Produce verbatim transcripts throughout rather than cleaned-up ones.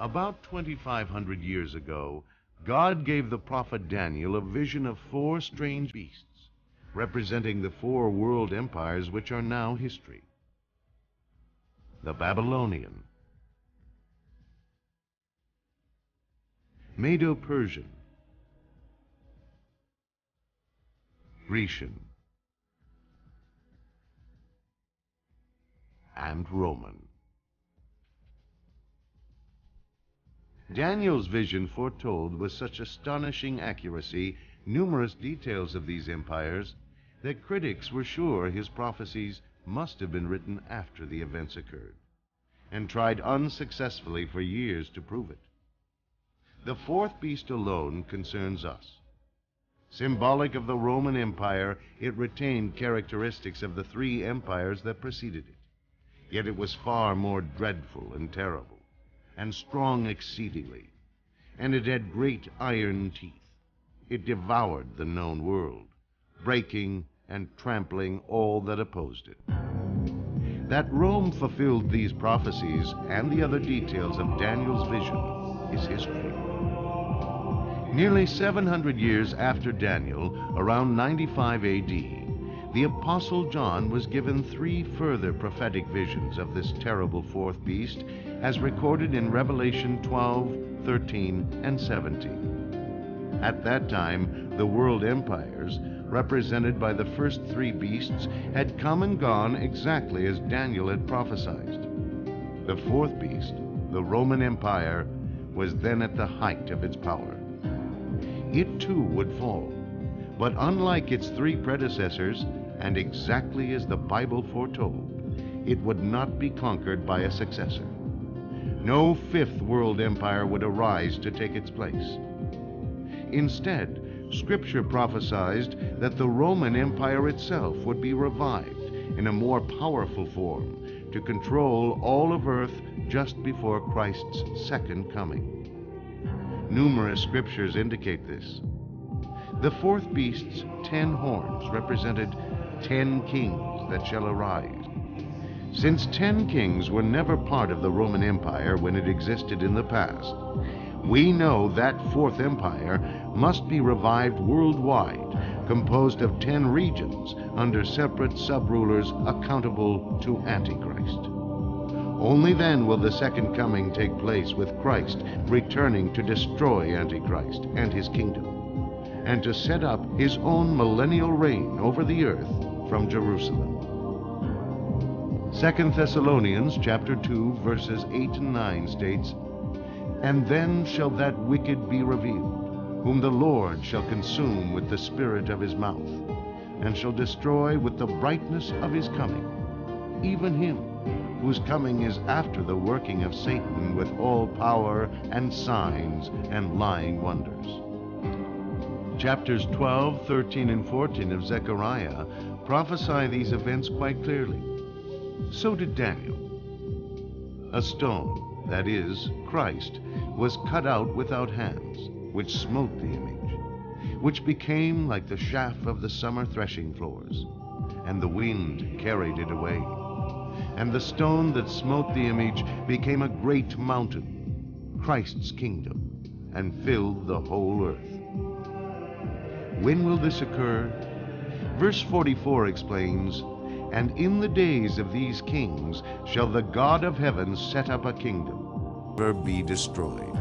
About twenty-five hundred years ago, God gave the prophet Daniel a vision of four strange beasts, representing the four world empires which are now history. The Babylonian, Medo-Persian, Grecian, and Roman. Daniel's vision foretold with such astonishing accuracy numerous details of these empires that critics were sure his prophecies must have been written after the events occurred, and tried unsuccessfully for years to prove it. The fourth beast alone concerns us. Symbolic of the Roman Empire, it retained characteristics of the three empires that preceded it. Yet it was far more dreadful and terrible, and strong exceedingly, and it had great iron teeth. It devoured the known world, breaking and trampling all that opposed it. That Rome fulfilled these prophecies and the other details of Daniel's vision is history. Nearly seven hundred years after Daniel, around ninety-five A D, the Apostle John was given three further prophetic visions of this terrible fourth beast, as recorded in Revelation twelve, thirteen, and seventeen. At that time, the world empires, represented by the first three beasts, had come and gone exactly as Daniel had prophesied. The fourth beast, the Roman Empire, was then at the height of its power. It too would fall, but unlike its three predecessors, and exactly as the Bible foretold, it would not be conquered by a successor. No fifth world empire would arise to take its place. Instead, Scripture prophesied that the Roman Empire itself would be revived in a more powerful form to control all of earth just before Christ's second coming. Numerous scriptures indicate this. The fourth beast's ten horns represented ten kings that shall arise. Since ten kings were never part of the Roman Empire when it existed in the past, we know that fourth empire must be revived worldwide, composed of ten regions under separate sub-rulers accountable to Antichrist. Only then will the second coming take place, with Christ returning to destroy Antichrist and his kingdom, and to set up his own millennial reign over the earth from Jerusalem. Second Thessalonians chapter two verses eight and nine states, "And then shall that wicked be revealed, whom the Lord shall consume with the spirit of his mouth, and shall destroy with the brightness of his coming, even him, whose coming is after the working of Satan with all power and signs and lying wonders." Chapters twelve, thirteen, and fourteen of Zechariah prophesy these events quite clearly. So did Daniel. A stone, that is, Christ, was cut out without hands, which smote the image, which became like the chaff of the summer threshing floors, and the wind carried it away. And the stone that smote the image became a great mountain, Christ's kingdom, and filled the whole earth. When will this occur? Verse forty-four explains, "And in the days of these kings shall the God of heaven set up a kingdom, never be destroyed."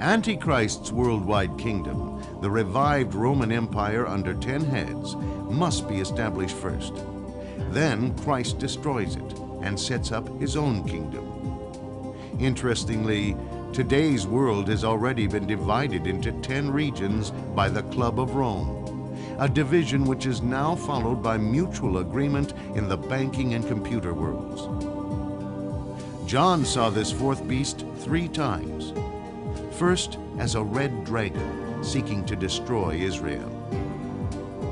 Antichrist's worldwide kingdom, the revived Roman Empire under ten heads, must be established first. Then Christ destroys it and sets up his own kingdom. Interestingly, today's world has already been divided into ten regions by the Club of Rome, a division which is now followed by mutual agreement in the banking and computer worlds. John saw this fourth beast three times. First, as a red dragon seeking to destroy Israel.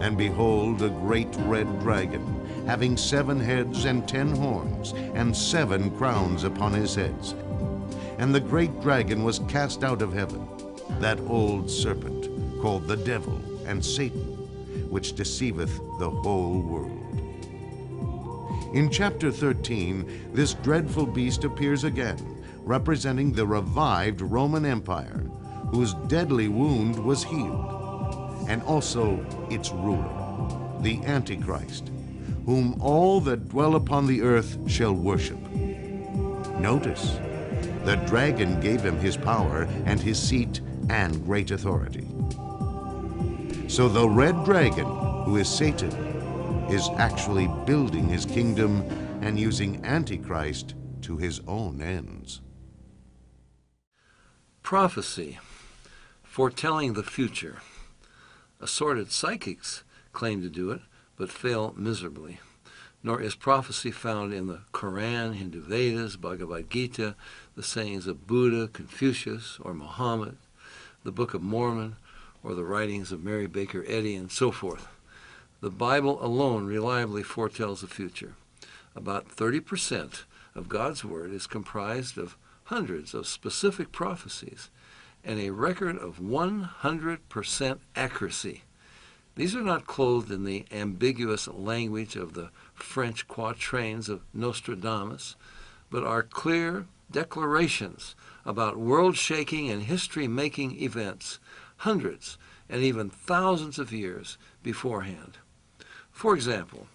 "And behold, a great red dragon, having seven heads and ten horns, and seven crowns upon his heads. And the great dragon was cast out of heaven, that old serpent, called the devil and Satan, which deceiveth the whole world." In chapter thirteen, this dreadful beast appears again, representing the revived Roman Empire, whose deadly wound was healed, and also its ruler, the Antichrist, whom all that dwell upon the earth shall worship. Notice, the dragon gave him his power and his seat and great authority. So the red dragon, who is Satan, is actually building his kingdom and using Antichrist to his own ends. Prophecy, foretelling the future. Assorted psychics claim to do it, but fail miserably. Nor is prophecy found in the Quran, Hindu Vedas, Bhagavad Gita, the sayings of Buddha, Confucius, or Muhammad, the Book of Mormon, or the writings of Mary Baker Eddy, and so forth. The Bible alone reliably foretells the future. About thirty percent of God's Word is comprised of hundreds of specific prophecies and a record of one hundred percent accuracy. These are not clothed in the ambiguous language of the French quatrains of Nostradamus, but are clear declarations about world-shaking and history-making events hundreds and even thousands of years beforehand. For example,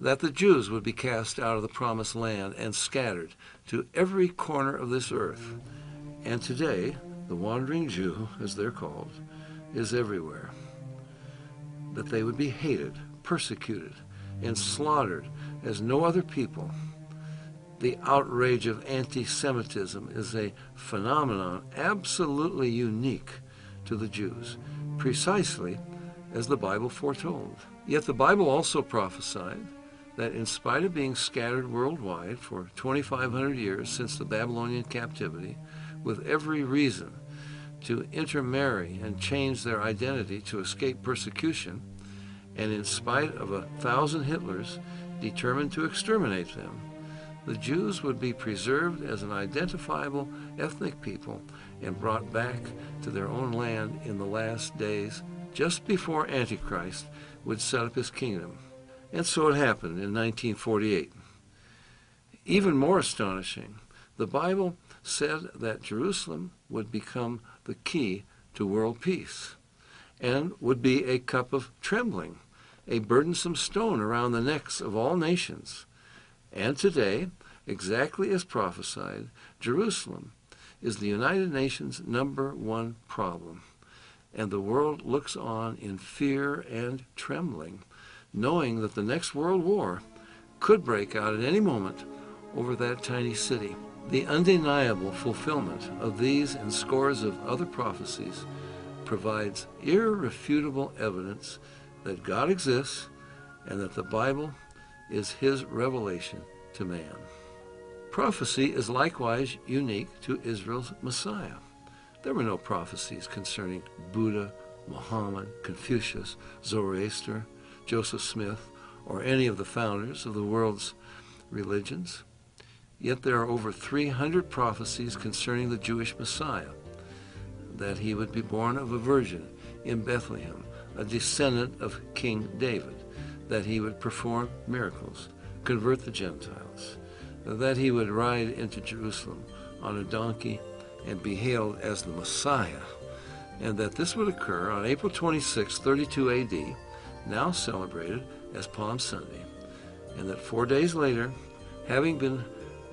that the Jews would be cast out of the Promised Land and scattered to every corner of this earth. And today, the wandering Jew, as they're called, is everywhere. That they would be hated, persecuted, and slaughtered as no other people. The outrage of anti-Semitism is a phenomenon absolutely unique to the Jews, precisely as the Bible foretold. Yet the Bible also prophesied that in spite of being scattered worldwide for twenty-five hundred years since the Babylonian captivity, with every reason to intermarry and change their identity to escape persecution, and in spite of a thousand Hitlers determined to exterminate them, the Jews would be preserved as an identifiable ethnic people and brought back to their own land in the last days, just before Antichrist would set up his kingdom. And so it happened in nineteen forty-eight. Even more astonishing, the Bible said that Jerusalem would become the key to world peace, and would be a cup of trembling, a burdensome stone around the necks of all nations. And today, exactly as prophesied, Jerusalem is the United Nations' number one problem, and the world looks on in fear and trembling, knowing that the next world war could break out at any moment over that tiny city. The undeniable fulfillment of these and scores of other prophecies provides irrefutable evidence that God exists and that the Bible is his revelation to man. Prophecy is likewise unique to Israel's Messiah. There were no prophecies concerning Buddha, Muhammad, Confucius, Zoroaster, Joseph Smith, or any of the founders of the world's religions. Yet there are over three hundred prophecies concerning the Jewish Messiah, that he would be born of a virgin in Bethlehem, a descendant of King David, that he would perform miracles, convert the Gentiles, that he would ride into Jerusalem on a donkey and be hailed as the Messiah, and that this would occur on April twenty-sixth, thirty-two A D, now celebrated as Palm Sunday, and that four days later, having been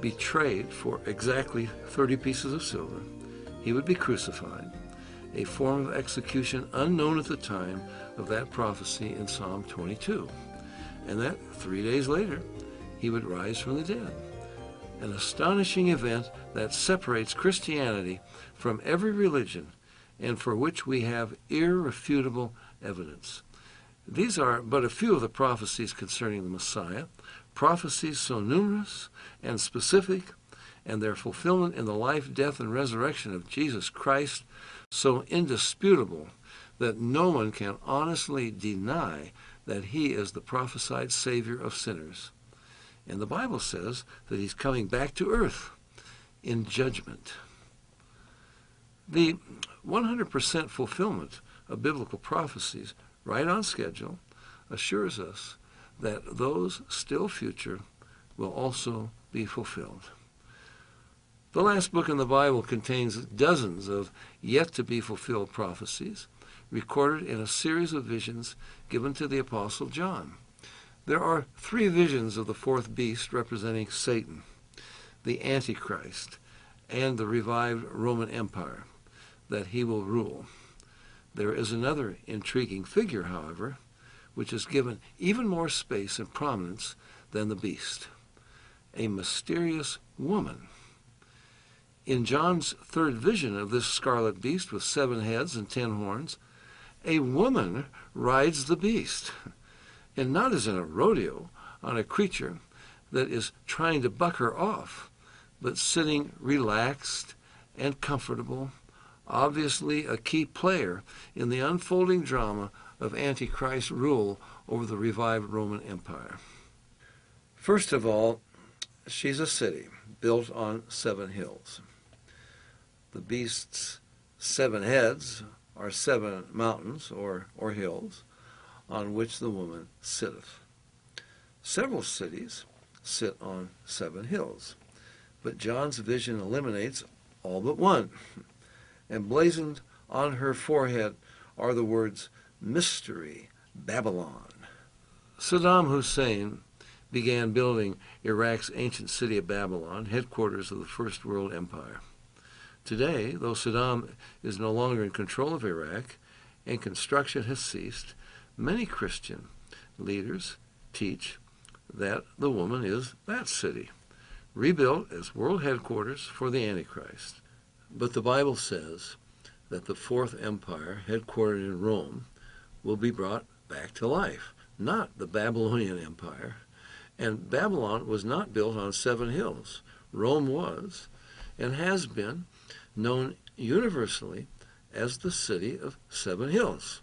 betrayed for exactly thirty pieces of silver, he would be crucified, a form of execution unknown at the time of that prophecy in Psalm twenty-two, and that three days later he would rise from the dead. An astonishing event that separates Christianity from every religion and for which we have irrefutable evidence. These are but a few of the prophecies concerning the Messiah, prophecies so numerous and specific, and their fulfillment in the life, death, and resurrection of Jesus Christ so indisputable that no one can honestly deny that he is the prophesied Savior of sinners. And the Bible says that he's coming back to earth in judgment. The one hundred percent fulfillment of biblical prophecies, right on schedule, assures us that those still future will also be fulfilled. The last book in the Bible contains dozens of yet-to-be-fulfilled prophecies recorded in a series of visions given to the Apostle John. There are three visions of the fourth beast representing Satan, the Antichrist, and the revived Roman Empire that he will rule. There is another intriguing figure, however, which is given even more space and prominence than the beast, a mysterious woman. In John's third vision of this scarlet beast with seven heads and ten horns, a woman rides the beast, and not as in a rodeo on a creature that is trying to buck her off, but sitting relaxed and comfortable, obviously a key player in the unfolding drama of Antichrist's rule over the revived Roman Empire. First of all, she's a city built on seven hills. The beast's seven heads are seven mountains or, or hills on which the woman sitteth. Several cities sit on seven hills, but John's vision eliminates all but one. Emblazoned on her forehead are the words, Mystery, Babylon. Saddam Hussein began building Iraq's ancient city of Babylon, headquarters of the First World Empire. Today, though Saddam is no longer in control of Iraq and construction has ceased, many Christian leaders teach that the woman is that city, rebuilt as world headquarters for the Antichrist. But the Bible says that the Fourth Empire, headquartered in Rome, will be brought back to life, not the Babylonian Empire. And Babylon was not built on seven hills. Rome was, and has been, known universally as the city of seven hills.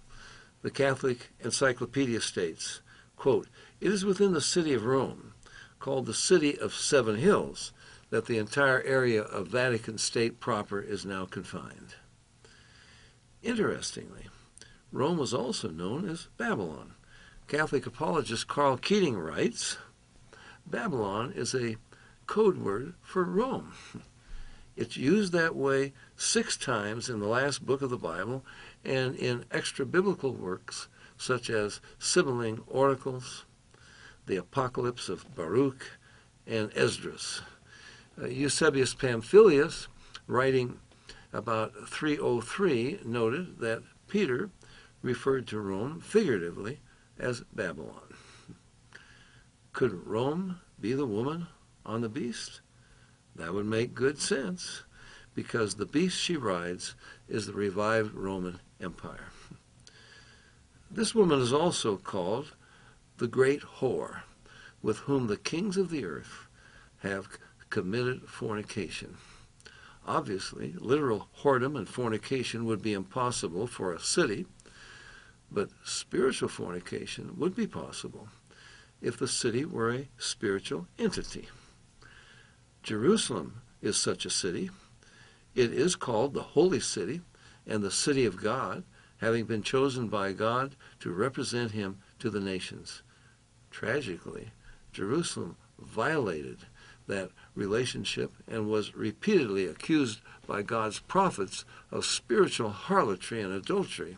The Catholic Encyclopedia states, quote, "It is within the city of Rome, called the City of Seven Hills, that the entire area of Vatican State proper is now confined." Interestingly, Rome was also known as Babylon. Catholic apologist Carl Keating writes, "Babylon is a code word for Rome. It's used that way six times in the last book of the Bible and in extra-biblical works such as Sibylline Oracles, the Apocalypse of Baruch, and Esdras." Uh, Eusebius Pamphilus, writing about three oh three, noted that Peter referred to Rome figuratively as Babylon. Could Rome be the woman on the beast? That would make good sense, because the beast she rides is the revived Roman Empire. This woman is also called the great whore, with whom the kings of the earth have committed fornication. Obviously, literal whoredom and fornication would be impossible for a city, but spiritual fornication would be possible if the city were a spiritual entity. Jerusalem is such a city. It is called the Holy City and the City of God, having been chosen by God to represent Him to the nations. Tragically, Jerusalem violated that relationship and was repeatedly accused by God's prophets of spiritual harlotry and adultery.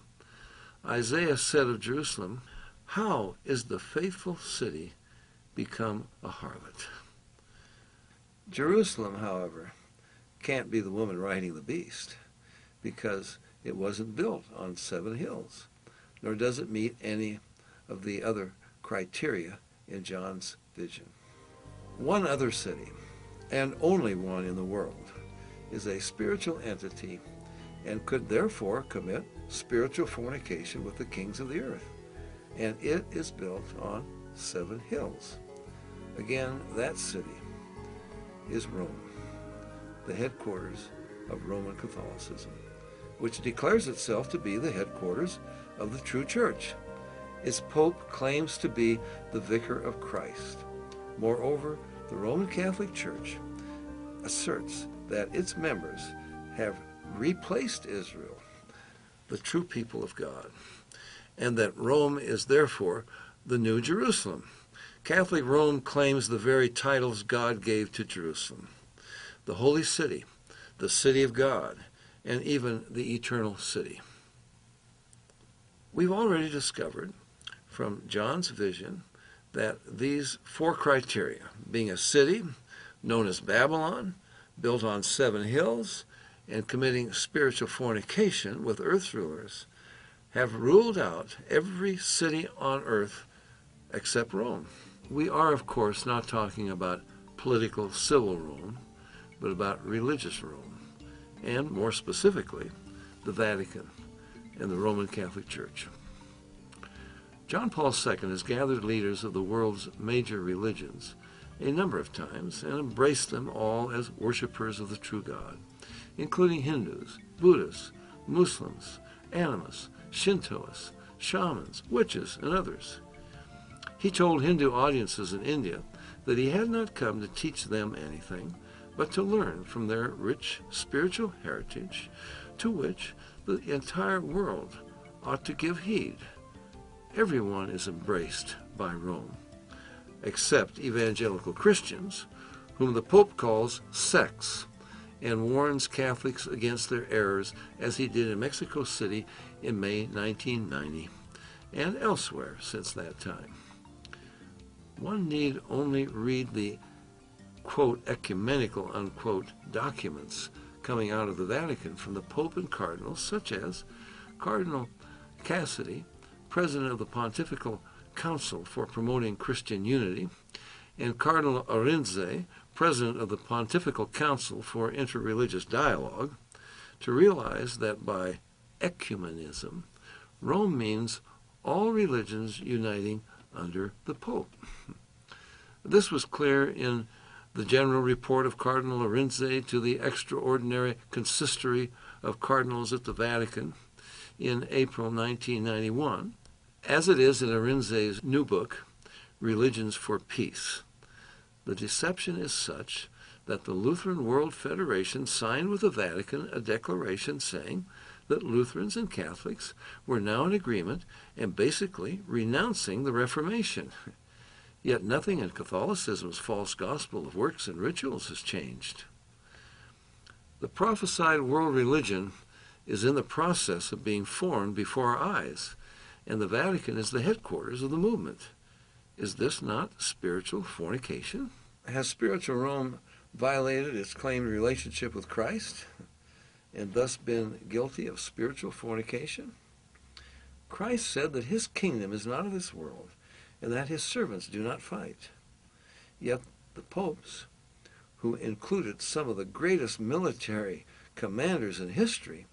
Isaiah said of Jerusalem, "How is the faithful city become a harlot?" Jerusalem, however, can't be the woman riding the beast, because it wasn't built on seven hills, nor does it meet any of the other criteria in John's vision. One other city, and only one in the world, is a spiritual entity and could therefore commit spiritual fornication with the kings of the earth, and it is built on seven hills. Again, that city is Rome, the headquarters of Roman Catholicism, which declares itself to be the headquarters of the true church. Its pope claims to be the vicar of Christ. Moreover, the Roman Catholic Church asserts that its members have replaced Israel, the true people of God, and that Rome is therefore the new Jerusalem. Catholic Rome claims the very titles God gave to Jerusalem. the holy city, the city of God, and even the eternal city. We've already discovered from John's vision that these four criteria, being a city known as Babylon, built on seven hills, and committing spiritual fornication with earth rulers, have ruled out every city on earth except Rome. We are, of course, not talking about political civil Rome, but about religious Rome, and more specifically, the Vatican and the Roman Catholic Church. John Paul the Second has gathered leaders of the world's major religions a number of times and embraced them all as worshipers of the true God, including Hindus, Buddhists, Muslims, animists, Shintoists, shamans, witches, and others. He told Hindu audiences in India that he had not come to teach them anything, but to learn from their rich spiritual heritage, to which the entire world ought to give heed. Everyone is embraced by Rome, except evangelical Christians, whom the Pope calls sects, and warns Catholics against their errors, as he did in Mexico City in May nineteen ninety, and elsewhere since that time. One need only read the, quote, ecumenical, unquote, documents coming out of the Vatican from the Pope and cardinals, such as Cardinal Cassidy, president of the Pontifical Council for Promoting Christian Unity, and Cardinal Orense, president of the Pontifical Council for Interreligious Dialogue, to realize that by ecumenism, Rome means all religions uniting under the Pope. This was clear in the general report of Cardinal Orense to the Extraordinary Consistory of Cardinals at the Vatican in April nineteen ninety-one, as it is in Orense's new book, Religions for Peace. The deception is such that the Lutheran World Federation signed with the Vatican a declaration saying that Lutherans and Catholics were now in agreement and basically renouncing the Reformation. Yet nothing in Catholicism's false gospel of works and rituals has changed. The prophesied world religion is in the process of being formed before our eyes, and the Vatican is the headquarters of the movement. Is this not spiritual fornication? Has spiritual Rome violated its claimed relationship with Christ and thus been guilty of spiritual fornication? Christ said that his kingdom is not of this world and that his servants do not fight. Yet the popes, who included some of the greatest military commanders in history,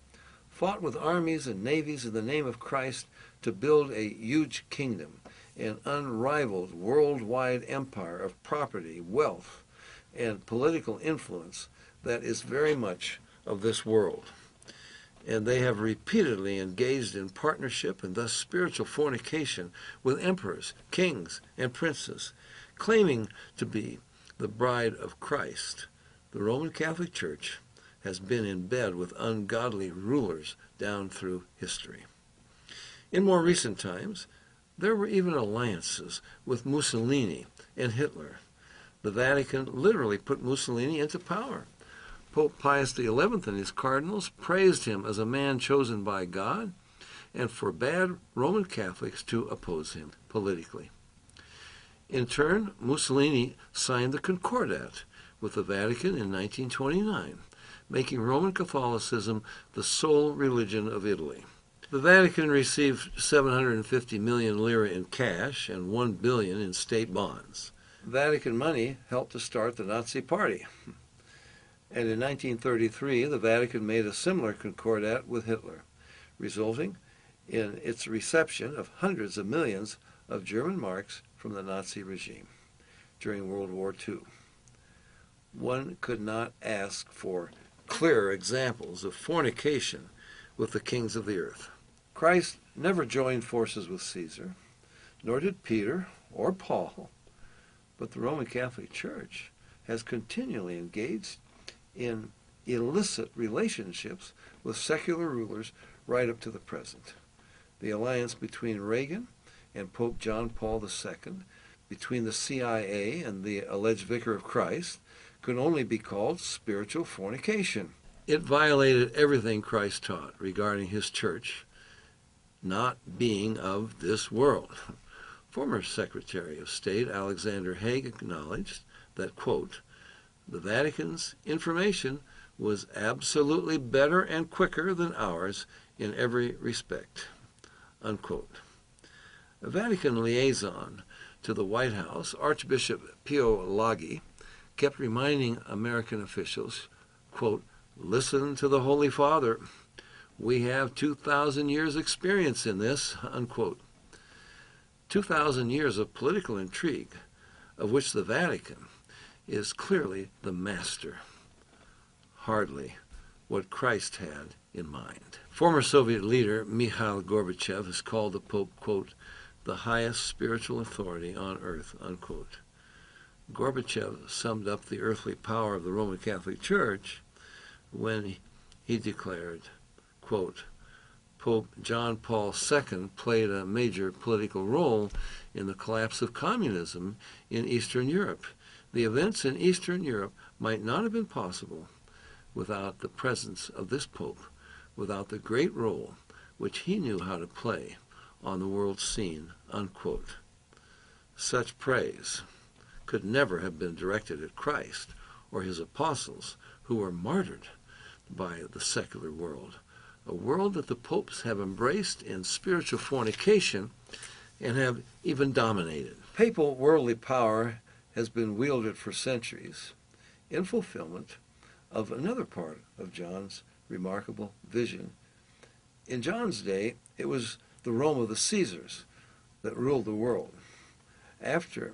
fought with armies and navies in the name of Christ to build a huge kingdom, an unrivaled worldwide empire of property, wealth, and political influence that is very much of this world. And they have repeatedly engaged in partnership and thus spiritual fornication with emperors, kings, and princes, claiming to be the bride of Christ. The Roman Catholic Church has been in bed with ungodly rulers down through history. In more recent times, there were even alliances with Mussolini and Hitler. The Vatican literally put Mussolini into power. Pope Pius the eleventh and his cardinals praised him as a man chosen by God and forbade Roman Catholics to oppose him politically. In turn, Mussolini signed the Concordat with the Vatican in nineteen twenty-nine, making Roman Catholicism the sole religion of Italy. The Vatican received seven hundred fifty million lire in cash and one billion in state bonds. Vatican money helped to start the Nazi Party. And in nineteen thirty-three, the Vatican made a similar concordat with Hitler, resulting in its reception of hundreds of millions of German marks from the Nazi regime during World War Two. One could not ask for clearer examples of fornication with the kings of the earth. Christ never joined forces with Caesar, nor did Peter or Paul, but the Roman Catholic Church has continually engaged in illicit relationships with secular rulers right up to the present. The alliance between Reagan and Pope John Paul the Second, between the C I A and the alleged Vicar of Christ, could only be called spiritual fornication. It violated everything Christ taught regarding his church not being of this world. Former Secretary of State Alexander Haig acknowledged that, quote, the Vatican's information was absolutely better and quicker than ours in every respect, unquote. A Vatican liaison to the White House, Archbishop Pio Laghi, kept reminding American officials, quote, listen to the Holy Father. We have two thousand years experience in this, unquote. two thousand years of political intrigue, of which the Vatican is clearly the master. Hardly what Christ had in mind. Former Soviet leader Mikhail Gorbachev has called the Pope, quote, the highest spiritual authority on earth, unquote. Gorbachev summed up the earthly power of the Roman Catholic Church when he declared, quote, Pope John Paul the Second played a major political role in the collapse of communism in Eastern Europe. The events in Eastern Europe might not have been possible without the presence of this Pope, without the great role which he knew how to play on the world scene, unquote. Such praise could never have been directed at Christ or his apostles, who were martyred by the secular world, a world that the popes have embraced in spiritual fornication and have even dominated. Papal worldly power has been wielded for centuries in fulfillment of another part of John's remarkable vision. In John's day, it was the Rome of the Caesars that ruled the world. After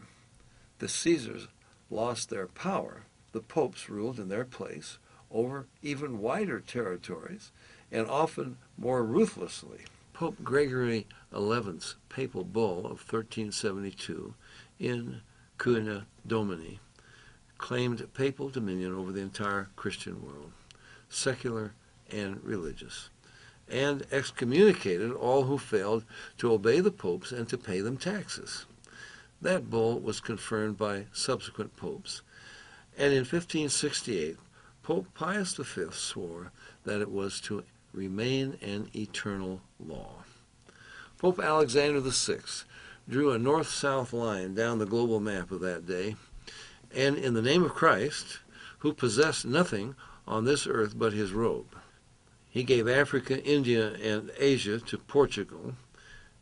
the Caesars lost their power, the popes ruled in their place over even wider territories, and often more ruthlessly. Pope Gregory the Eleventh's papal bull of thirteen seventy-two in Cuna Domini claimed papal dominion over the entire Christian world, secular and religious, and excommunicated all who failed to obey the popes and to pay them taxes. That bull was confirmed by subsequent popes, and in fifteen sixty-eight, Pope Pius the Fifth swore that it was to remain an eternal law. Pope Alexander the Sixth drew a north-south line down the global map of that day, and in the name of Christ, who possessed nothing on this earth but his robe, he gave Africa, India, and Asia to Portugal,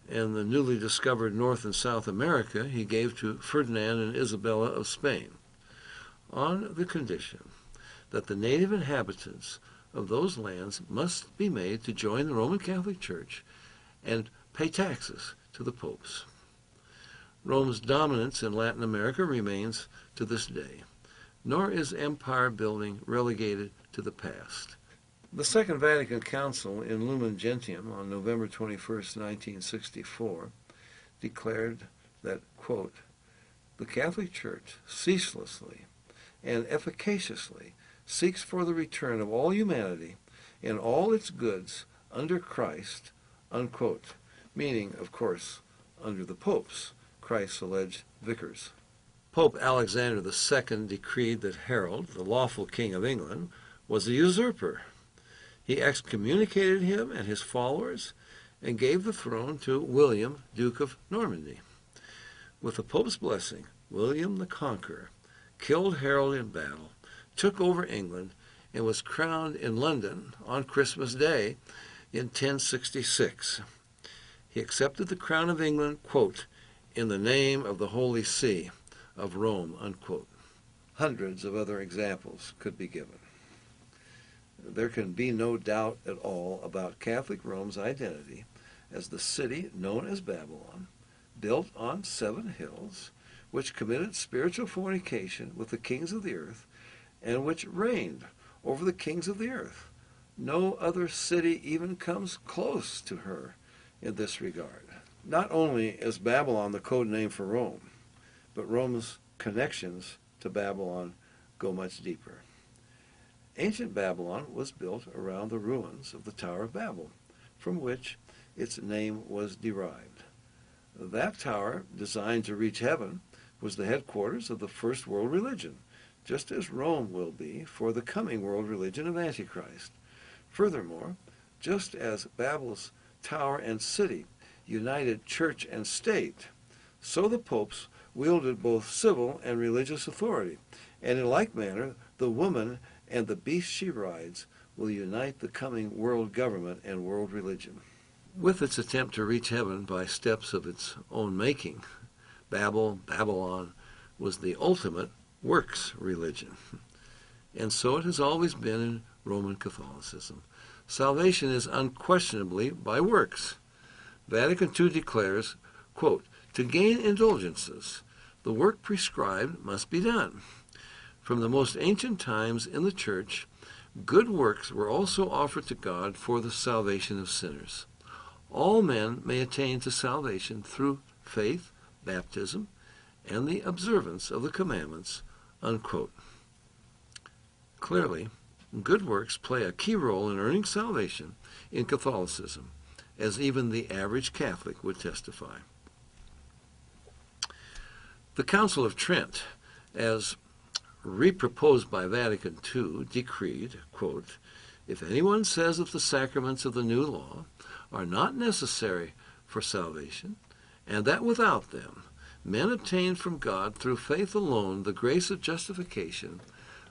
and the newly discovered North and South America he gave to Ferdinand and Isabella of Spain, on the condition that the native inhabitants of those lands must be made to join the Roman Catholic Church and pay taxes to the popes. Rome's dominance in Latin America remains to this day, nor is empire building relegated to the past. The Second Vatican Council in Lumen Gentium on November twenty-first, nineteen sixty-four, declared that, quote, the Catholic Church ceaselessly and efficaciously seeks for the return of all humanity and all its goods under Christ, unquote, meaning, of course, under the popes, Christ's alleged vicars. Pope Alexander the Second decreed that Harold, the lawful king of England, was a usurper. He excommunicated him and his followers and gave the throne to William, Duke of Normandy. With the Pope's blessing, William the Conqueror killed Harold in battle, took over England, and was crowned in London on Christmas Day in ten sixty-six. He accepted the crown of England, quote, in the name of the Holy See of Rome, unquote. Hundreds of other examples could be given. There can be no doubt at all about Catholic Rome's identity as the city known as Babylon, built on seven hills, which committed spiritual fornication with the kings of the earth, and which reigned over the kings of the earth. No other city even comes close to her in this regard. Not only is Babylon the code name for Rome, but Rome's connections to Babylon go much deeper. Ancient Babylon was built around the ruins of the Tower of Babel, from which its name was derived. That tower, designed to reach heaven, was the headquarters of the first world religion, just as Rome will be for the coming world religion of Antichrist. Furthermore, just as Babel's tower and city united church and state, so the popes wielded both civil and religious authority, and in like manner the woman and the beast she rides will unite the coming world government and world religion. With its attempt to reach heaven by steps of its own making, Babel, Babylon, was the ultimate works religion. And so it has always been in Roman Catholicism. Salvation is unquestionably by works. Vatican Two declares, quote, "To gain indulgences, the work prescribed must be done. From the most ancient times in the Church, good works were also offered to God for the salvation of sinners. All men may attain to salvation through faith, baptism, and the observance of the commandments," unquote. Clearly, good works play a key role in earning salvation in Catholicism, as even the average Catholic would testify. The Council of Trent, as reproposed by Vatican Two, decreed, quote, "If anyone says that the sacraments of the new law are not necessary for salvation, and that without them men obtain from God through faith alone the grace of justification,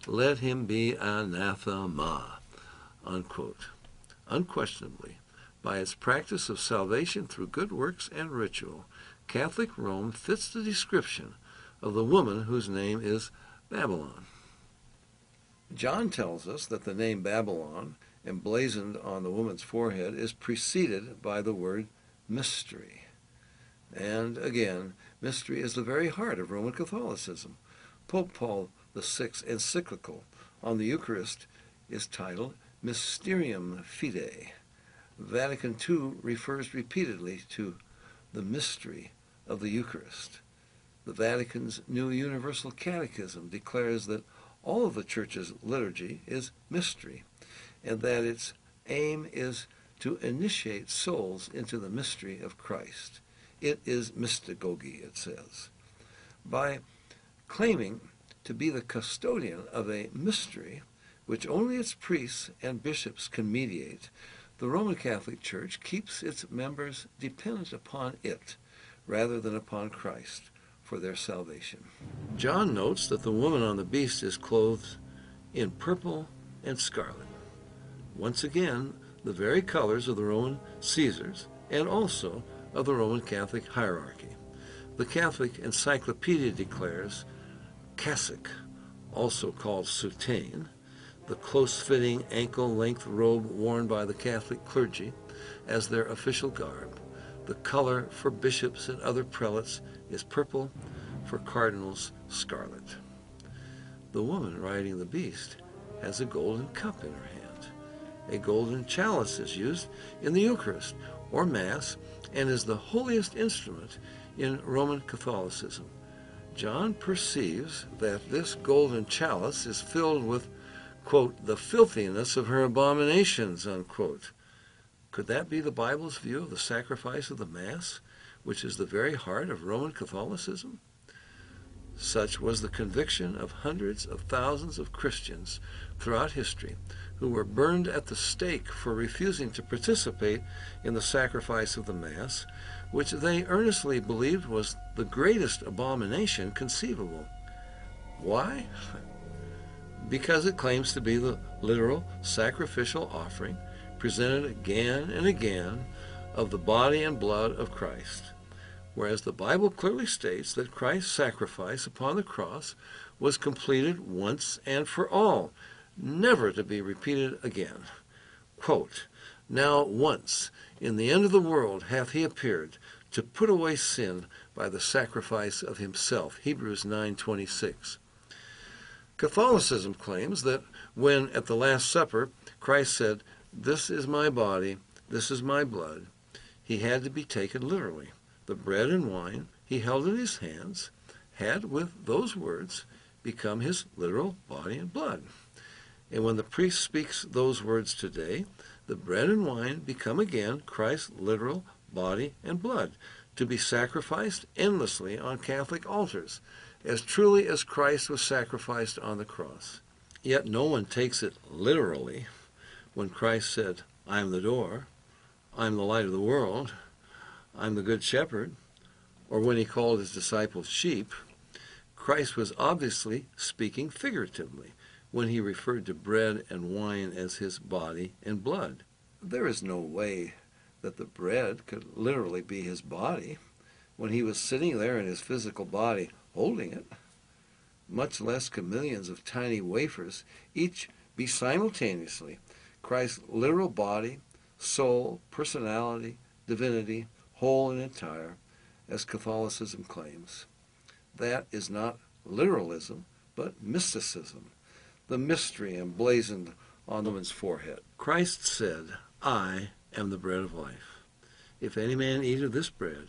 let him be anathema," unquote. Unquestionably, by its practice of salvation through good works and ritual, Catholic Rome fits the description of the woman whose name is Babylon. John tells us that the name Babylon, emblazoned on the woman's forehead, is preceded by the word mystery. And again, mystery is the very heart of Roman Catholicism. Pope Paul the Sixth's encyclical on the Eucharist is titled Mysterium Fidei. Vatican Two refers repeatedly to the mystery of the Eucharist. The Vatican's new Universal Catechism declares that all of the Church's liturgy is mystery, and that its aim is to initiate souls into the mystery of Christ. It is mystagogy, it says. By claiming to be the custodian of a mystery which only its priests and bishops can mediate, the Roman Catholic Church keeps its members dependent upon it rather than upon Christ for their salvation. John notes that the woman on the beast is clothed in purple and scarlet. Once again, the very colors of the Roman Caesars and also of the Roman Catholic hierarchy. The Catholic Encyclopedia declares cassock, also called soutane, the close-fitting ankle-length robe worn by the Catholic clergy as their official garb. The color for bishops and other prelates is purple, for cardinals scarlet. The woman riding the beast has a golden cup in her hand. A golden chalice is used in the Eucharist or Mass and is the holiest instrument in Roman Catholicism. John perceives that this golden chalice is filled with, quote, "the filthiness of her abominations," unquote. Could that be the Bible's view of the sacrifice of the Mass, which is the very heart of Roman Catholicism? Such was the conviction of hundreds of thousands of Christians throughout history who were burned at the stake for refusing to participate in the sacrifice of the Mass, which they earnestly believed was the greatest abomination conceivable. Why? Because it claims to be the literal sacrificial offering presented again and again of the body and blood of Christ, whereas the Bible clearly states that Christ's sacrifice upon the cross was completed once and for all, never to be repeated again. Quote, "Now once in the end of the world hath he appeared to put away sin by the sacrifice of himself." Hebrews nine twenty-six. Catholicism claims that when at the Last Supper Christ said, "This is my body, this is my blood," he had to be taken literally. The bread and wine he held in his hands had, with those words, become his literal body and blood. And when the priest speaks those words today, the bread and wine become again Christ's literal body and blood, to be sacrificed endlessly on Catholic altars, as truly as Christ was sacrificed on the cross. Yet no one takes it literally when Christ said, I am the door, I am the light of the world, I am the good shepherd, or when he called his disciples sheep. Christ was obviously speaking figuratively when he referred to bread and wine as his body and blood. There is no way that the bread could literally be his body when he was sitting there in his physical body holding it, much less chameleons of tiny wafers, each be simultaneously Christ's literal body, soul, personality, divinity, whole and entire, as Catholicism claims. That is not literalism, but mysticism, the mystery emblazoned on the woman's forehead. Christ said, I am the bread of life. If any man eat of this bread,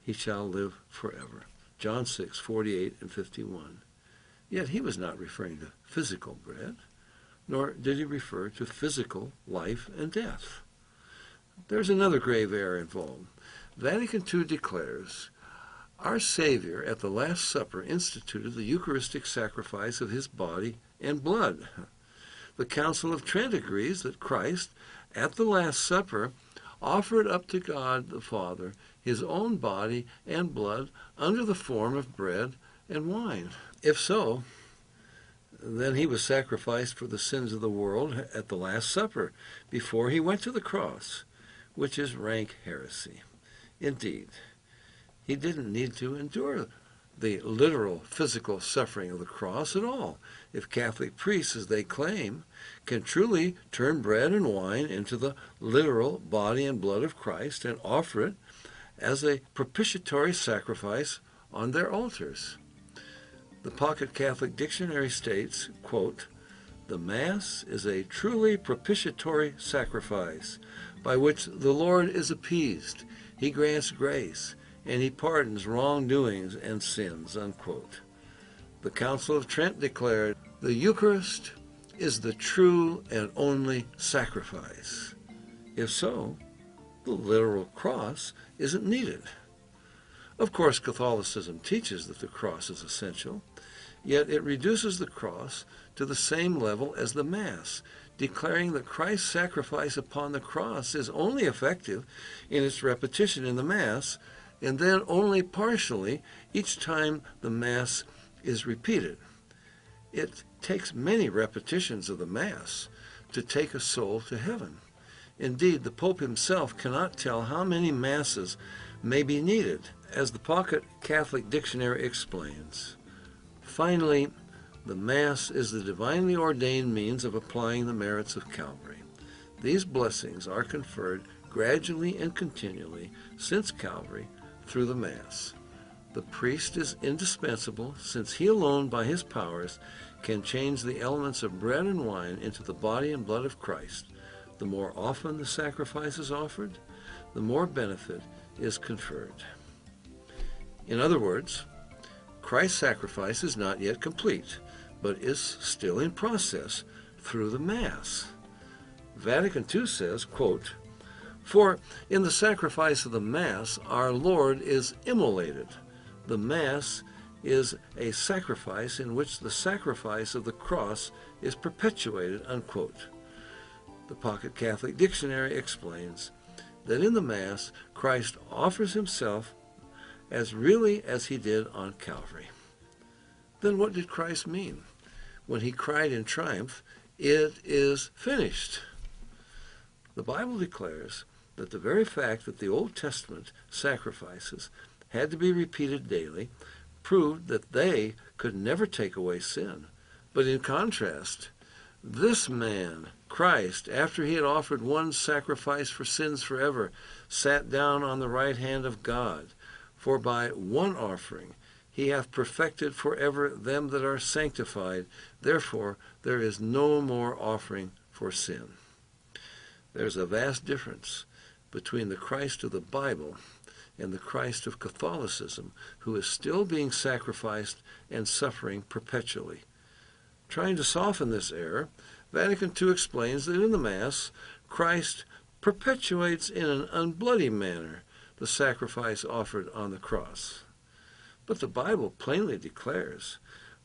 he shall live forever. John six, forty-eight and fifty-one. Yet he was not referring to physical bread, nor did he refer to physical life and death. There's another grave error involved. Vatican two declares, our Savior at the Last Supper instituted the Eucharistic sacrifice of his body and blood. The Council of Trent agrees that Christ, at the Last Supper, offered up to God the Father his own body and blood under the form of bread and wine. If so, then he was sacrificed for the sins of the world at the Last Supper before he went to the cross, which is rank heresy. Indeed, he didn't need to endure the literal physical suffering of the cross at all, if Catholic priests, as they claim, can truly turn bread and wine into the literal body and blood of Christ and offer it as a propitiatory sacrifice on their altars. The Pocket Catholic Dictionary states, quote, the Mass is a truly propitiatory sacrifice by which the Lord is appeased, he grants grace, and he pardons wrongdoings and sins, unquote. The Council of Trent declared, the Eucharist is the true and only sacrifice. If so, the literal cross isn't needed. Of course, Catholicism teaches that the cross is essential, yet it reduces the cross to the same level as the Mass, declaring that Christ's sacrifice upon the cross is only effective in its repetition in the Mass, and then only partially each time the Mass is repeated. It takes many repetitions of the Mass to take a soul to heaven. Indeed, the Pope himself cannot tell how many Masses may be needed, as the Pocket Catholic Dictionary explains. Finally, the Mass is the divinely ordained means of applying the merits of Calvary. These blessings are conferred gradually and continually since Calvary through the Mass. The priest is indispensable, since he alone, by his powers, can change the elements of bread and wine into the body and blood of Christ. The more often the sacrifice is offered, the more benefit is conferred. In other words, Christ's sacrifice is not yet complete, but is still in process through the Mass. Vatican two says, quote, for in the sacrifice of the Mass, our Lord is immolated. The Mass is a sacrifice in which the sacrifice of the cross is perpetuated, unquote. The Pocket Catholic Dictionary explains that in the Mass, Christ offers himself as really as he did on Calvary. Then what did Christ mean when he cried in triumph, it is finished? The Bible declares that the very fact that the Old Testament sacrifices had to be repeated daily proved that they could never take away sin. But in contrast, this man, Christ, after he had offered one sacrifice for sins forever, sat down on the right hand of God. For by one offering he hath perfected forever them that are sanctified. Therefore there is no more offering for sin. There's a vast difference between the Christ of the Bible and the Christ of Catholicism, who is still being sacrificed and suffering perpetually. Trying to soften this error, Vatican two explains that in the Mass, Christ perpetuates in an unbloody manner the sacrifice offered on the cross. But the Bible plainly declares,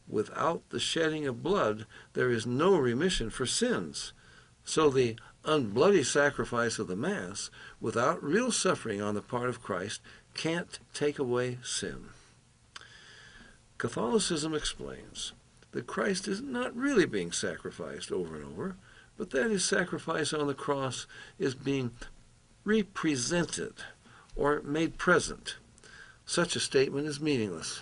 without the shedding of blood, there is no remission for sins. So the unbloody sacrifice of the Mass, without real suffering on the part of Christ, can't take away sin. Catholicism explains that Christ is not really being sacrificed over and over, but that his sacrifice on the cross is being represented or made present. Such a statement is meaningless.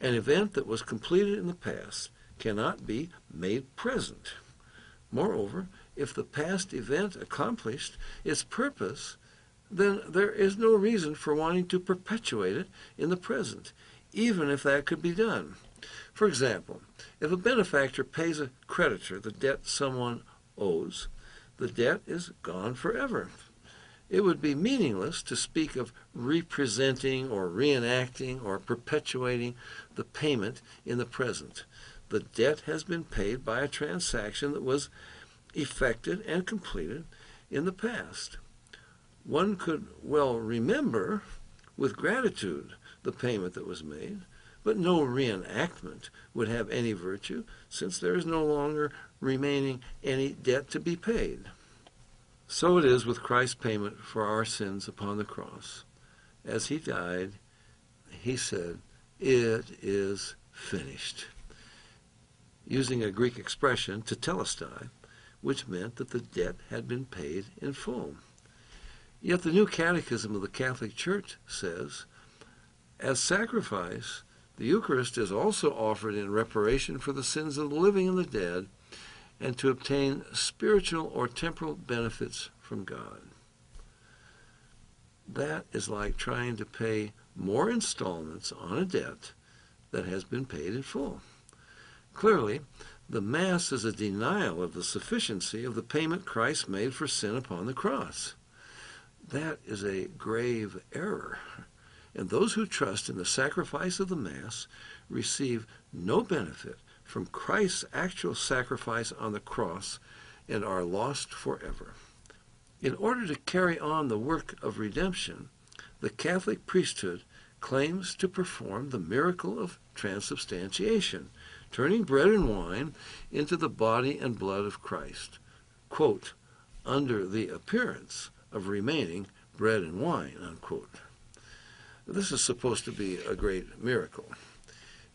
An event that was completed in the past cannot be made present. Moreover, if the past event accomplished its purpose, then there is no reason for wanting to perpetuate it in the present, even if that could be done. For example, if a benefactor pays a creditor the debt someone owes, the debt is gone forever. It would be meaningless to speak of representing or reenacting or perpetuating the payment in the present. The debt has been paid by a transaction that was effected and completed in the past. One could well remember with gratitude the payment that was made, but no reenactment would have any virtue, since there is no longer remaining any debt to be paid. So it is with Christ's payment for our sins upon the cross. As he died, he said, "It is finished," using a Greek expression, tetelestai, which meant that the debt had been paid in full. Yet the New Catechism of the Catholic Church says, as sacrifice, the Eucharist is also offered in reparation for the sins of the living and the dead, and to obtain spiritual or temporal benefits from God. That is like trying to pay more installments on a debt that has been paid in full. Clearly, the Mass is a denial of the sufficiency of the payment Christ made for sin upon the cross. That is a grave error, and those who trust in the sacrifice of the Mass receive no benefit from Christ's actual sacrifice on the cross and are lost forever. In order to carry on the work of redemption, the Catholic priesthood claims to perform the miracle of transubstantiation, turning bread and wine into the body and blood of Christ, quote, under the appearance of remaining bread and wine, unquote. This is supposed to be a great miracle.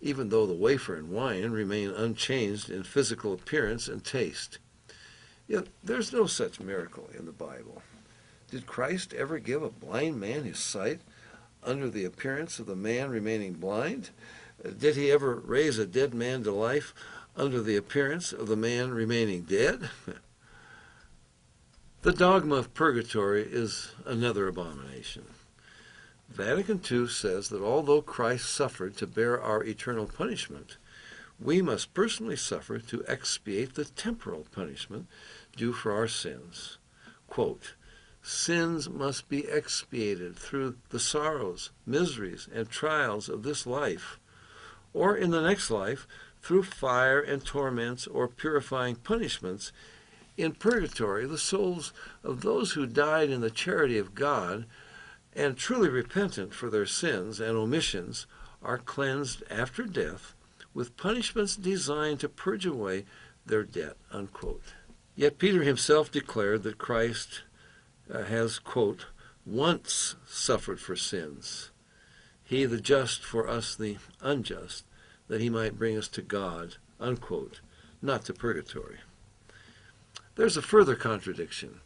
Even though the wafer and wine remain unchanged in physical appearance and taste. Yet there's no such miracle in the Bible. Did Christ ever give a blind man his sight under the appearance of the man remaining blind? Did he ever raise a dead man to life under the appearance of the man remaining dead? The dogma of purgatory is another abomination. Vatican Two says that although Christ suffered to bear our eternal punishment, we must personally suffer to expiate the temporal punishment due for our sins. Quote, sins must be expiated through the sorrows, miseries, and trials of this life, or in the next life, through fire and torments or purifying punishments. In purgatory, the souls of those who died in the charity of God and truly repentant for their sins and omissions are cleansed after death with punishments designed to purge away their debt, unquote. Yet Peter himself declared that Christ uh, has, quote, once suffered for sins, he the just for us the unjust, that he might bring us to God, unquote, not to purgatory. There's a further contradiction.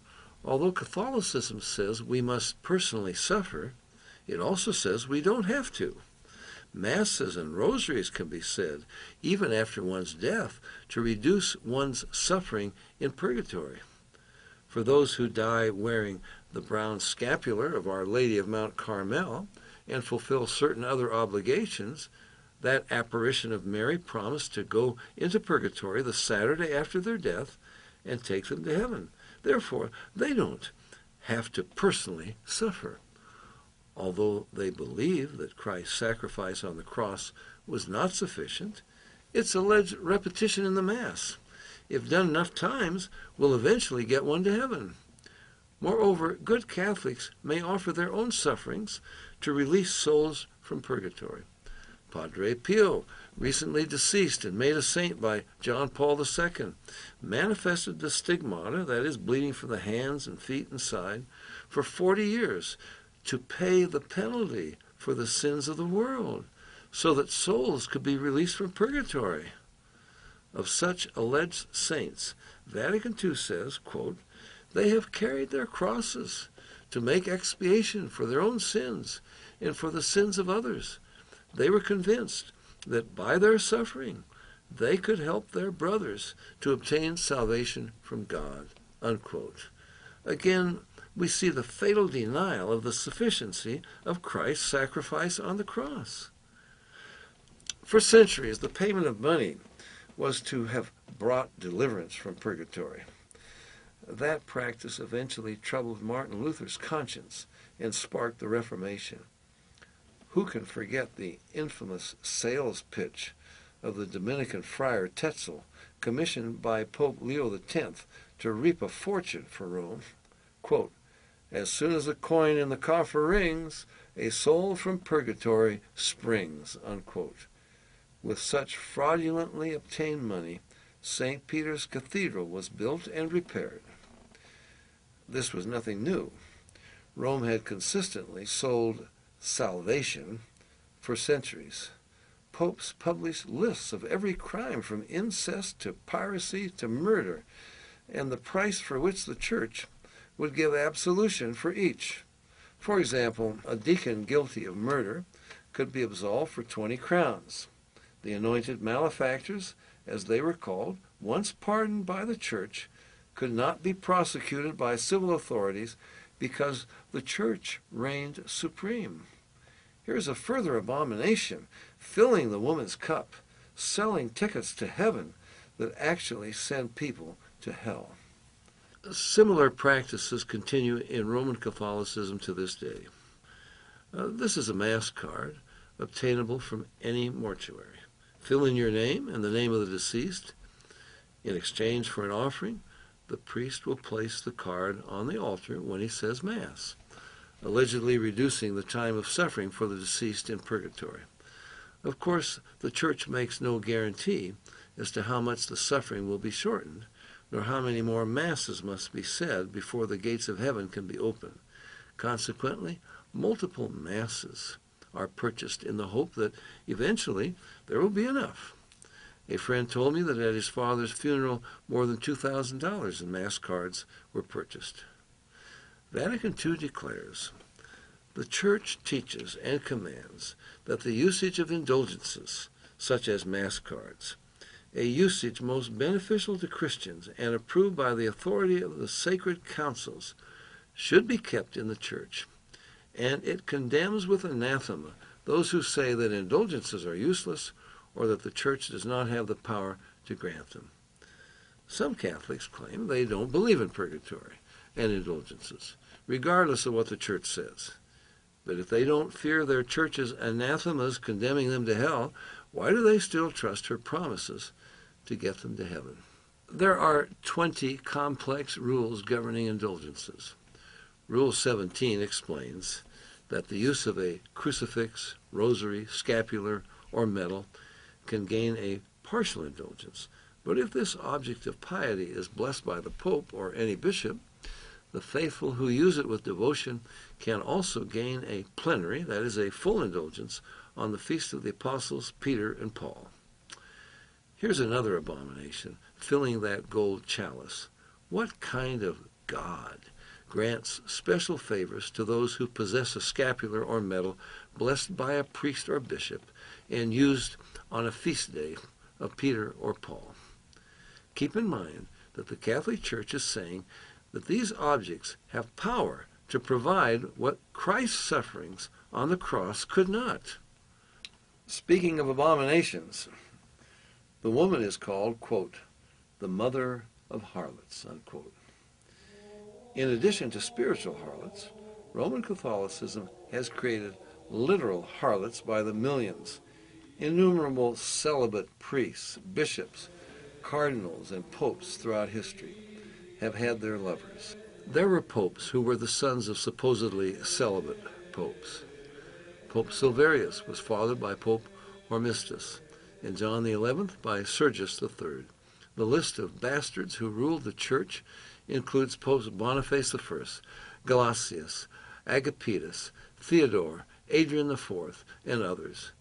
Although Catholicism says we must personally suffer, it also says we don't have to. Masses and rosaries can be said, even after one's death, to reduce one's suffering in purgatory. For those who die wearing the brown scapular of Our Lady of Mount Carmel and fulfill certain other obligations, that apparition of Mary promised to go into purgatory the Saturday after their death and take them to heaven. Therefore, they don't have to personally suffer. Although they believe that Christ's sacrifice on the cross was not sufficient, its alleged repetition in the Mass, if done enough times, will eventually get one to heaven. Moreover, good Catholics may offer their own sufferings to release souls from purgatory. Padre Pio, recently deceased and made a saint by John Paul the Second, manifested the stigmata, that is, bleeding from the hands and feet and side, for forty years to pay the penalty for the sins of the world, so that souls could be released from purgatory. Of such alleged saints, Vatican Two says, quote, "They have carried their crosses to make expiation for their own sins and for the sins of others. They were convinced that by their suffering they could help their brothers to obtain salvation from God." Unquote. Again, we see the fatal denial of the sufficiency of Christ's sacrifice on the cross. For centuries, the payment of money was to have brought deliverance from purgatory. That practice eventually troubled Martin Luther's conscience and sparked the Reformation. Who can forget the infamous sales pitch of the Dominican friar Tetzel, commissioned by Pope Leo the Tenth to reap a fortune for Rome? Quote, "As soon as a coin in the coffer rings, a soul from purgatory springs." Unquote. With such fraudulently obtained money, Saint Peter's Cathedral was built and repaired. This was nothing new. Rome had consistently sold salvation for centuries. Popes published lists of every crime, from incest to piracy to murder, and the price for which the church would give absolution for each. For example, a deacon guilty of murder could be absolved for twenty crowns. The anointed malefactors, as they were called, once pardoned by the church, could not be prosecuted by civil authorities because the church reigned supreme. Here's a further abomination: filling the woman's cup, selling tickets to heaven that actually send people to hell. Similar practices continue in Roman Catholicism to this day. Uh, this is a mass card obtainable from any mortuary. Fill in your name and the name of the deceased. In exchange for an offering, the priest will place the card on the altar when he says Mass, allegedly reducing the time of suffering for the deceased in purgatory. Of course, the Church makes no guarantee as to how much the suffering will be shortened, nor how many more Masses must be said before the gates of heaven can be opened. Consequently, multiple Masses are purchased in the hope that eventually there will be enough. A friend told me that at his father's funeral, more than two thousand dollars in mass cards were purchased. Vatican Two declares, "The Church teaches and commands that the usage of indulgences, such as mass cards, a usage most beneficial to Christians and approved by the authority of the sacred councils, should be kept in the Church, and it condemns with anathema those who say that indulgences are useless or that the Church does not have the power to grant them." Some Catholics claim they don't believe in purgatory and indulgences, regardless of what the Church says. But if they don't fear their Church's anathemas condemning them to hell, why do they still trust her promises to get them to heaven? There are twenty complex rules governing indulgences. Rule seventeen explains that the use of a crucifix, rosary, scapular, or medal can gain a partial indulgence, but if this object of piety is blessed by the Pope or any bishop, the faithful who use it with devotion can also gain a plenary, that is, a full indulgence, on the feast of the Apostles Peter and Paul. Here's another abomination: filling that gold chalice. What kind of God grants special favors to those who possess a scapular or medal blessed by a priest or bishop and used on a feast day of Peter or Paul? Keep in mind that the Catholic Church is saying that these objects have power to provide what Christ's sufferings on the cross could not. Speaking of abominations, the woman is called, quote, "the mother of harlots," unquote. In addition to spiritual harlots, Roman Catholicism has created literal harlots by the millions. Innumerable celibate priests, bishops, cardinals, and popes throughout history have had their lovers. There were popes who were the sons of supposedly celibate popes. Pope Silverius was fathered by Pope Hormistus, and John the Eleventh by Sergius the Third. The list of bastards who ruled the church includes Pope Boniface the First, Gelasius, Agapetus, Theodore, Adrian the Fourth, and others.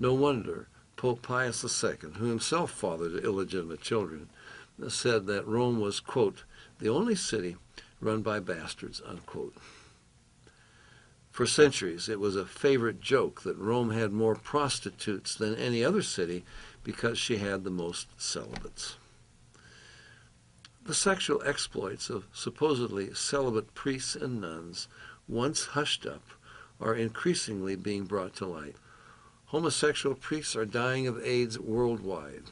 No wonder Pope Pius the Second, who himself fathered illegitimate children, said that Rome was, quote, the only city run by bastards, unquote. For centuries, it was a favorite joke that Rome had more prostitutes than any other city because she had the most celibates. The sexual exploits of supposedly celibate priests and nuns, once hushed up, are increasingly being brought to light. Homosexual priests are dying of AIDS worldwide,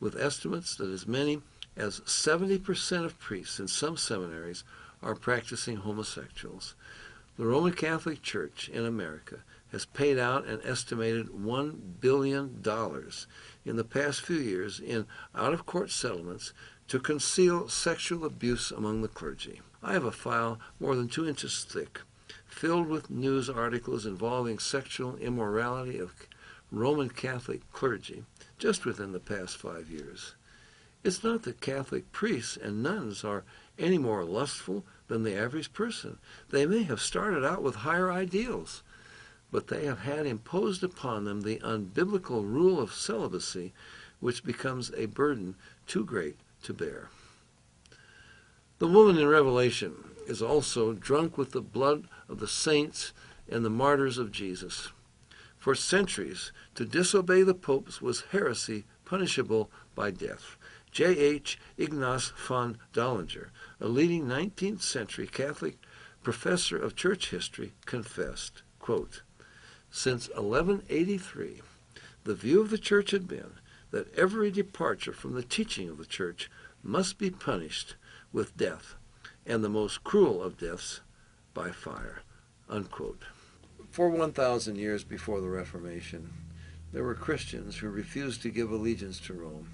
with estimates that as many as seventy percent of priests in some seminaries are practicing homosexuals. The Roman Catholic Church in America has paid out an estimated one billion dollars in the past few years in out-of-court settlements to conceal sexual abuse among the clergy. I have a file more than two inches thick, filled with news articles involving sexual immorality of Roman Catholic clergy just within the past five years. It's not that Catholic priests and nuns are any more lustful than the average person. They may have started out with higher ideals, but they have had imposed upon them the unbiblical rule of celibacy, which becomes a burden too great to bear. The woman in Revelation is also drunk with the blood of the saints and the martyrs of Jesus. For centuries, to disobey the popes was heresy punishable by death. J H Ignaz von Dollinger, a leading nineteenth century Catholic professor of church history, confessed, quote, since eleven eighty-three, the view of the church had been that every departure from the teaching of the church must be punished with death, and the most cruel of deaths by fire, unquote. For one thousand years before the Reformation, there were Christians who refused to give allegiance to Rome,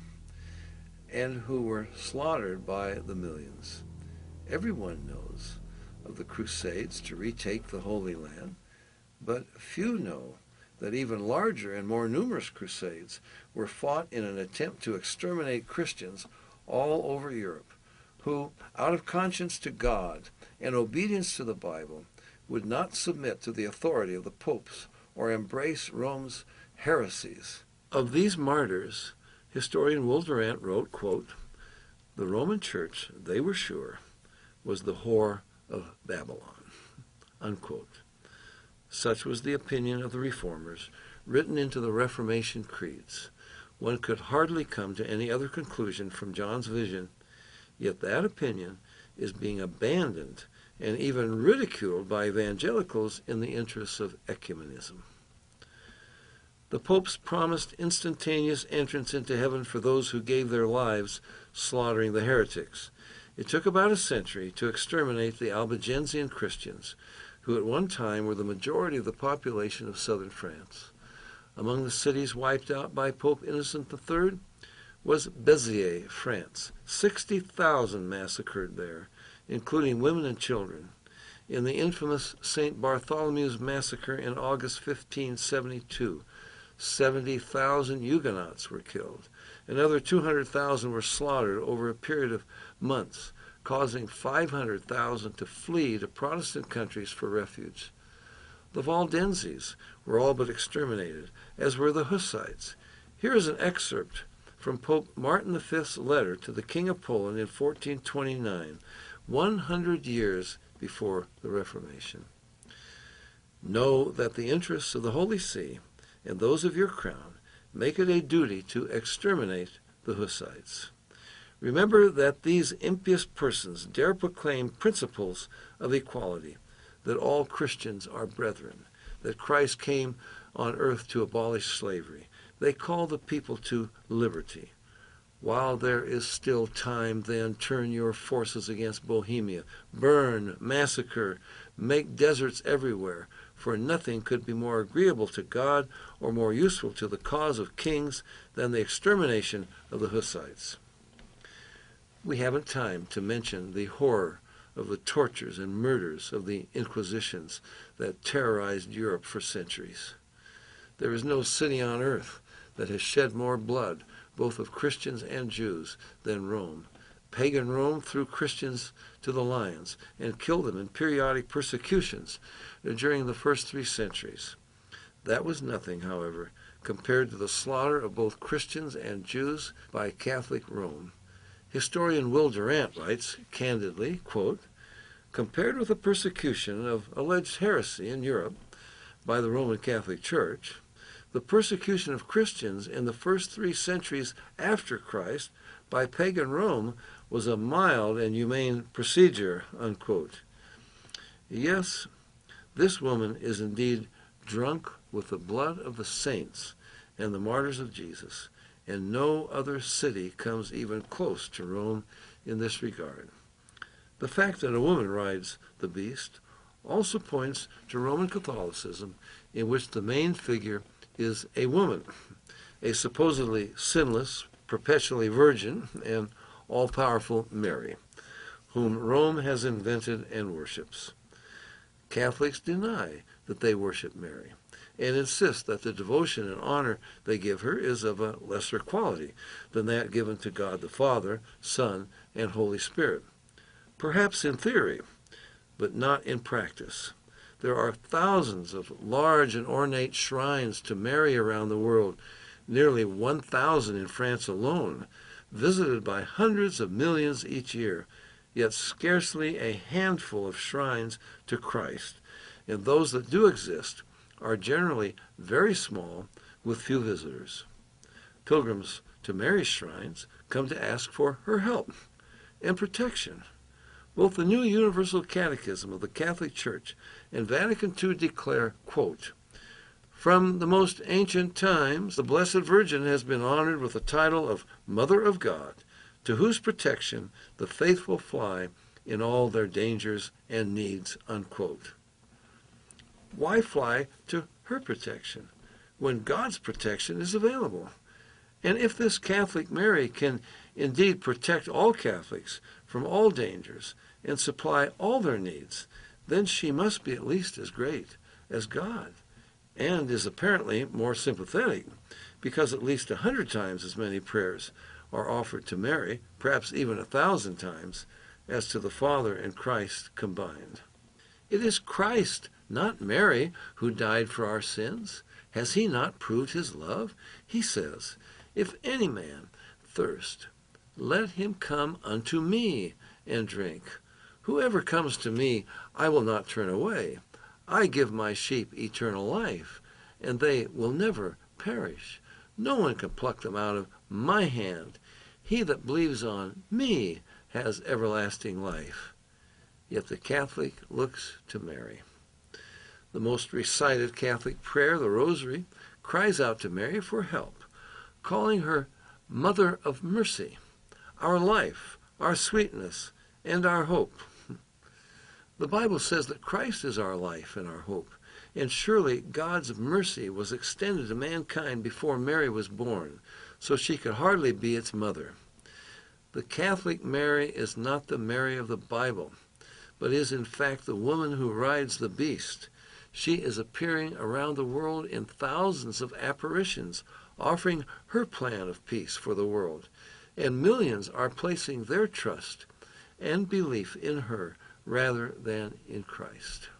and who were slaughtered by the millions. Everyone knows of the Crusades to retake the Holy Land, but few know that even larger and more numerous Crusades were fought in an attempt to exterminate Christians all over Europe, who, out of conscience to God and obedience to the Bible, would not submit to the authority of the popes or embrace Rome's heresies. Of these martyrs, historian Will Durant wrote, quote, the Roman Church, they were sure, was the whore of Babylon, unquote. Such was the opinion of the Reformers, written into the Reformation creeds. One could hardly come to any other conclusion from John's vision, yet that opinion is being abandoned and even ridiculed by evangelicals in the interests of ecumenism. The popes promised instantaneous entrance into heaven for those who gave their lives slaughtering the heretics. It took about a century to exterminate the Albigensian Christians, who at one time were the majority of the population of southern France. Among the cities wiped out by Pope Innocent the Third was Béziers, France. sixty thousand massacred there, including women and children. In the infamous Saint Bartholomew's Massacre in August fifteen seventy-two, seventy thousand Huguenots were killed. Another two hundred thousand were slaughtered over a period of months, causing five hundred thousand to flee to Protestant countries for refuge. The Waldenses were all but exterminated, as were the Hussites. Here is an excerpt from Pope Martin the Fifth's letter to the King of Poland in fourteen twenty-nine, one hundred years before the Reformation. Know that the interests of the Holy See and those of your crown make it a duty to exterminate the Hussites. Remember that these impious persons dare proclaim principles of equality, that all Christians are brethren, that Christ came on earth to abolish slavery. They call the people to liberty. While there is still time, then, turn your forces against Bohemia. Burn, massacre, make deserts everywhere, for nothing could be more agreeable to God or more useful to the cause of kings than the extermination of the Hussites. We haven't time to mention the horror of the tortures and murders of the Inquisitions that terrorized Europe for centuries. There is no city on earth that has shed more blood, both of Christians and Jews, than Rome. Pagan Rome threw Christians to the lions and killed them in periodic persecutions during the first three centuries. That was nothing, however, compared to the slaughter of both Christians and Jews by Catholic Rome. Historian Will Durant writes candidly, quote, "Compared with the persecution of alleged heresy in Europe by the Roman Catholic Church, the persecution of Christians in the first three centuries after Christ by pagan Rome was a mild and humane procedure," unquote. Yes, this woman is indeed drunk with the blood of the saints and the martyrs of Jesus, and no other city comes even close to Rome in this regard. The fact that a woman rides the beast also points to Roman Catholicism, in which the main figure is a woman, a supposedly sinless, perpetually virgin, and all-powerful Mary, whom Rome has invented and worships. Catholics deny that they worship Mary, and insist that the devotion and honor they give her is of a lesser quality than that given to God the Father, Son, and Holy Spirit. Perhaps in theory, but not in practice. There are thousands of large and ornate shrines to Mary around the world, nearly one thousand in France alone, visited by hundreds of millions each year, yet scarcely a handful of shrines to Christ, and those that do exist are generally very small, with few visitors. Pilgrims to Mary's shrines come to ask for her help and protection. Both the new Universal Catechism of the Catholic Church and Vatican Two declare, quote, "From the most ancient times, the Blessed Virgin has been honored with the title of Mother of God, to whose protection the faithful fly in all their dangers and needs," unquote. Why fly to her protection when God's protection is available? And if this Catholic Mary can indeed protect all Catholics from all dangers and supply all their needs, then she must be at least as great as God, and is apparently more sympathetic, because at least a hundred times as many prayers are offered to Mary, perhaps even a thousand times, as to the Father and Christ combined. It is Christ, not Mary, who died for our sins. Has he not proved his love? He says, "If any man thirst, let him come unto me and drink. Whoever comes to me, I will not turn away. I give my sheep eternal life, and they will never perish. No one can pluck them out of my hand. He that believes on me has everlasting life." Yet the Catholic looks to Mary. The most recited Catholic prayer, the Rosary, cries out to Mary for help, calling her Mother of Mercy, our life, our sweetness, and our hope. The Bible says that Christ is our life and our hope, and surely God's mercy was extended to mankind before Mary was born, so she could hardly be its mother. The Catholic Mary is not the Mary of the Bible, but is in fact the woman who rides the beast. She is appearing around the world in thousands of apparitions, offering her plan of peace for the world, and millions are placing their trust and belief in her rather than in Christ.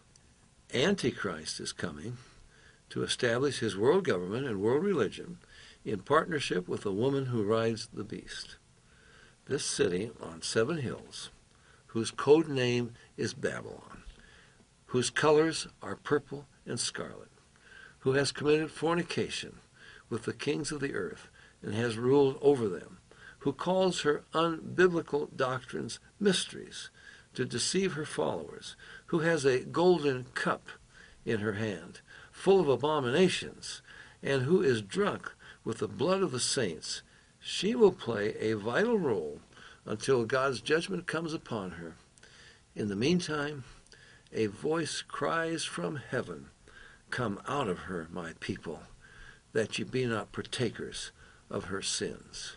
Antichrist is coming to establish his world government and world religion in partnership with the woman who rides the beast. This city on seven hills, whose code name is Babylon, whose colors are purple and scarlet, who has committed fornication with the kings of the earth and has ruled over them, who calls her unbiblical doctrines mysteries to deceive her followers, who has a golden cup in her hand full of abominations, and who is drunk with the blood of the saints. She will play a vital role until God's judgment comes upon her. In the meantime, a voice cries from heaven, "Come out of her, my people, that ye be not partakers of her sins."